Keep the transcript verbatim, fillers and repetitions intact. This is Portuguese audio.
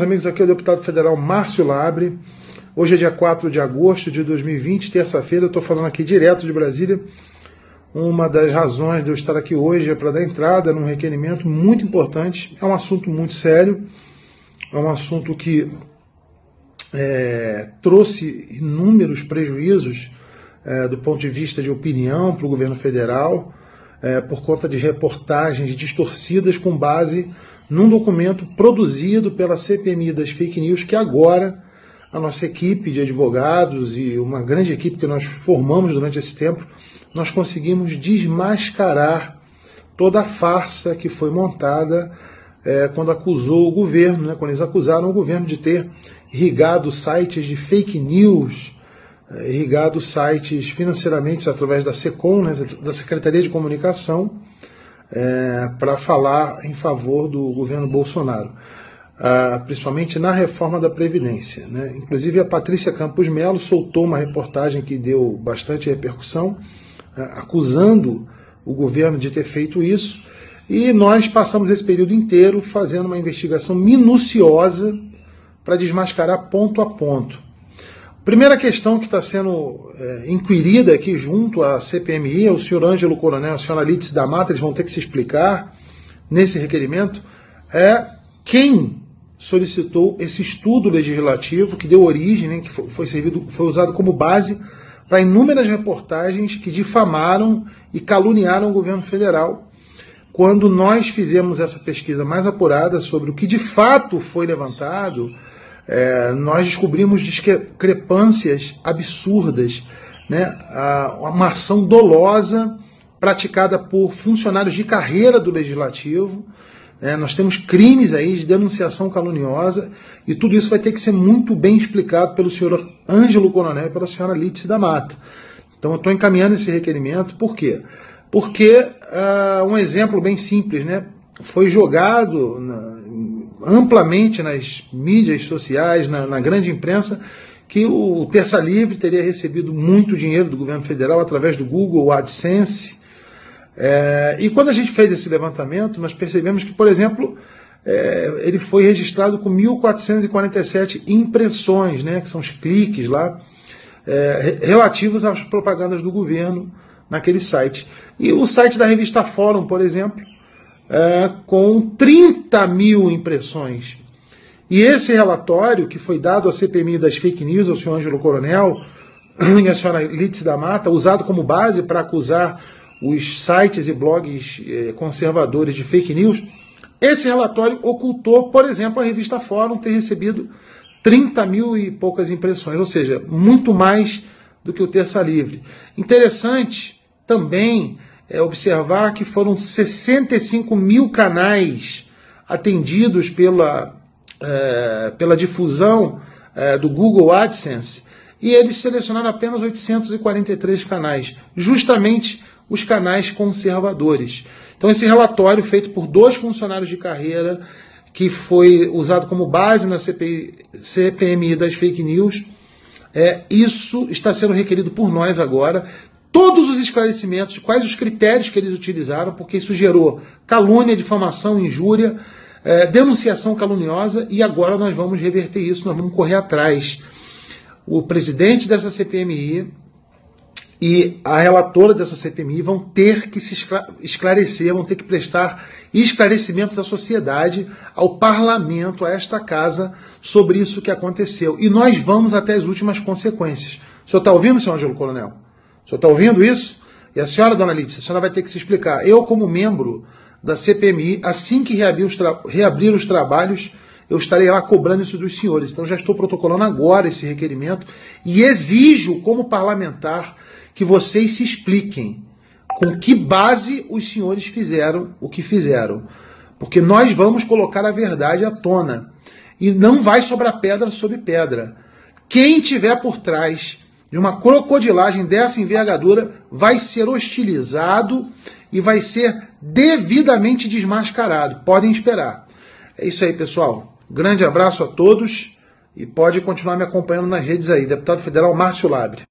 meus amigos, aqui é o deputado federal Márcio Labre. Hoje é dia quatro de agosto de dois mil e vinte, terça-feira. Eu estou falando aqui direto de Brasília. Uma das razões de eu estar aqui hoje é para dar entrada num requerimento muito importante. É um assunto muito sério, é um assunto que é, trouxe inúmeros prejuízos é, do ponto de vista de opinião para o governo federal, é, por conta de reportagens distorcidas com base num documento produzido pela C P M I das fake news, que agora a nossa equipe de advogados e uma grande equipe que nós formamos durante esse tempo, nós conseguimos desmascarar toda a farsa que foi montada é, quando acusou o governo, né, quando eles acusaram o governo de ter irrigado sites de fake news, é, irrigado sites financeiramente através da SECOM, né, da Secretaria de Comunicação, é, para falar em favor do governo Bolsonaro. Ah, principalmente na reforma da Previdência, né? Inclusive a Patrícia Campos Mello soltou uma reportagem que deu bastante repercussão, ah, acusando o governo de ter feito isso, e nós passamos esse período inteiro fazendo uma investigação minuciosa para desmascarar ponto a ponto. Primeira questão que está sendo é, inquirida aqui junto à C P M I, o senhor Ângelo Coronel, a senhora Lídice da Mata, eles vão ter que se explicar nesse requerimento, é quem solicitou esse estudo legislativo que deu origem, né, que foi, servido, foi usado como base para inúmeras reportagens que difamaram e caluniaram o governo federal. Quando nós fizemos essa pesquisa mais apurada sobre o que de fato foi levantado, é, nós descobrimos discrepâncias absurdas, né, uma ação dolosa praticada por funcionários de carreira do legislativo. É, nós temos crimes aí de denunciação caluniosa, e tudo isso vai ter que ser muito bem explicado pelo senhor Ângelo Coronel e pela senhora Lídice da Mata. Então eu estou encaminhando esse requerimento, por quê? Porque uh, um exemplo bem simples, né? Foi jogado na, amplamente nas mídias sociais, na, na grande imprensa, que o Terça Livre teria recebido muito dinheiro do governo federal através do Google, AdSense. É, e quando a gente fez esse levantamento, nós percebemos que, por exemplo, é, ele foi registrado com mil quatrocentas e quarenta e sete impressões, né, que são os cliques lá, é, relativos às propagandas do governo naquele site. E o site da revista Fórum, por exemplo, é, com trinta mil impressões. E esse relatório que foi dado à C P M I das fake news, ao senhor Ângelo Coronel e à senhora Lídice da Mata, usado como base para acusar os sites e blogs conservadores de fake news, esse relatório ocultou, por exemplo, a revista Fórum ter recebido trinta mil e poucas impressões, ou seja, muito mais do que o Terça Livre. Interessante também é observar que foram sessenta e cinco mil canais atendidos pela, é, pela difusão é, do Google AdSense, e eles selecionaram apenas oitocentos e quarenta e três canais, justamente os canais conservadores. Então esse relatório feito por dois funcionários de carreira, que foi usado como base na C P I, C P M I das fake news, é, isso está sendo requerido por nós agora, todos os esclarecimentos, quais os critérios que eles utilizaram, porque isso gerou calúnia, difamação, injúria, é, denunciação caluniosa, e agora nós vamos reverter isso, nós vamos correr atrás. O presidente dessa C P M I e a relatora dessa C P M I vão ter que se esclarecer, vão ter que prestar esclarecimentos à sociedade, ao parlamento, a esta casa, sobre isso que aconteceu. E nós vamos até as últimas consequências. O senhor está ouvindo, senhor Ângelo Coronel? O senhor está ouvindo isso? E a senhora, dona Lídice, a senhora vai ter que se explicar. Eu, como membro da C P M I, assim que reabrir os, tra reabrir os trabalhos, eu estarei lá cobrando isso dos senhores. Então já estou protocolando agora esse requerimento e exijo, como parlamentar, que vocês se expliquem com que base os senhores fizeram o que fizeram. Porque nós vamos colocar a verdade à tona. E não vai sobrar pedra sobre pedra. Quem tiver por trás de uma crocodilagem dessa envergadura vai ser hostilizado e vai ser devidamente desmascarado. Podem esperar. É isso aí, pessoal. Grande abraço a todos e pode continuar me acompanhando nas redes aí. Deputado Federal Márcio Labre.